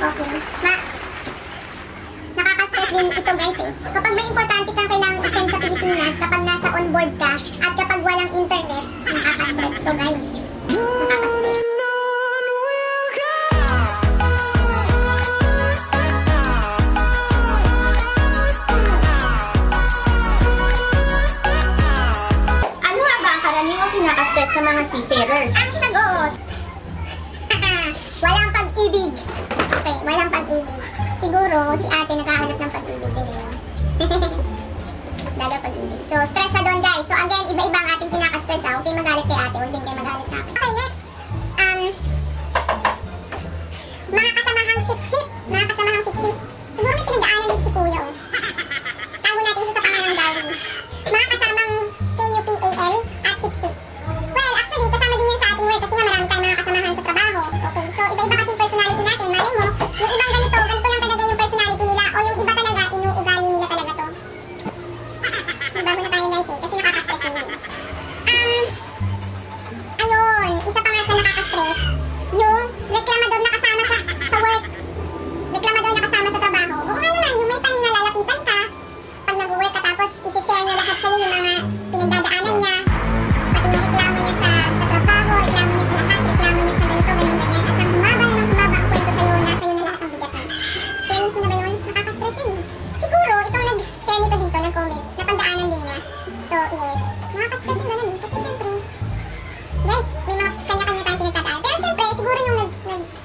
Okay. Nakaka-stress din ito guys eh. Kapag may importante kang kailangang isend sa Pilipinas, kapag nasa onboard ka, at kapag walang internet, nakaka-stress to guys. Nakaka-stress. Ano nga ba ang karaniwang pinaka-stress sa mga seafarers? Ang sagot! Walang pag-ibig. Okay, walang pag-ibig. Siguro, si ate nakahanap ng pag-ibig. Dalaw pag-ibig. So, stress siya doon, guys. So, again, iba-ibang ating kinaka-stress, ha. Huwag kayo magalit kay ate. Huwag din kayo magalit sa akin. Okay, next. Mga kasamahang sip-sip. Mga kasamahang sip-sip. Siguro may pinagdaanan din si Kuya, oh. Tawag natin siya sa pangalang Darwin. Mga kasamang KUPAL at sip-sip. Well, actually, kasama din yan sa ating work kasi nga marami tayong mga kasamahan sa trabaho. Okay, so iba-iba kasi yung personality natin. Malay mo, yung ibang ganito lang talaga yung personality nila o yung iba talaga, inuugali nila talaga to. Bago na tayo guys eh, kasi nakaka-stress nila. Ayun, isa pa nga sa nakaka-stress, yung reklamador na kasama sa work. Reklamador na kasama sa trabaho. Oo nga naman, yung may time na lalapitan ka pag nag-work ka tapos isushare na lahat sa'yo yung mga pinagdadaanan niya. Pati yung reklamo niya sa trabaho, reklamo niya sa lahat, reklamo niya sa ganito, ganyan-ganyan. At nang humaba na ang kwento sa'yo na sa'yo na lahat ang bigatan. Experience mo na ba yun? Nakaka-stress yun. Siguro, ikaw nag-share nito dito, nag-comment, napagdaanan din niya. So, yes. Nakaka-stress yun ganun eh. Kasi syempre, guys, may mga kanya-kanya tayong pinagdadaan. Pero syempre, siguro yung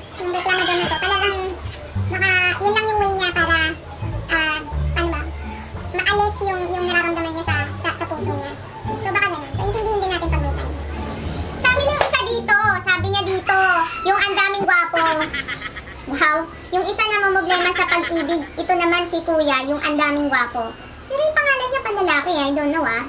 reklamador na to, talagang yun lang yung way niya para, ano ba, maalis yung nararamdaman niya sa puso niya. So, baka ganun. So, intindihin din natin pag may time. Sabi niya isa dito, sabi niya dito, yung ang daming gwapo. Wow, yung isa na mamblema sa pag-ibig, ito naman si Kuya, yung ang daming gwapo. Pero yung pangalan niya panlalaki, I don't know ah.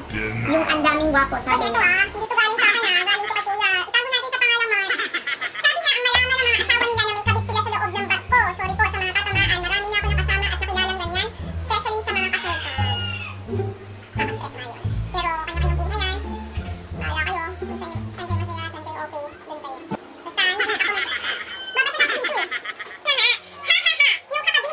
Yung ang daming gwapo, sabi niya. Ay, ito ah, hindi to galing sa akin ah, galing to kay Kuya. Itago natin sa pangalan Mark. Sabi niya, ang malaman ng mga asawa nila na may kabit sila sa loob ng barko. Sorry po sa mga katamaan, marami na ako nakasama at nakilalang ganyan, especially sa mga kasurka. Nakaka-stress na yun. Pero kanya-kanyang buhay yan. Bahala kayo, kung saan kayo masaya, saan kayo okay, doon kayo. Basta hindi ako nag-stress. Babasa na ako dito eh. Okay, at ang sabi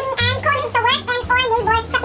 ni Ann, colleagues sa work and or neighbors sa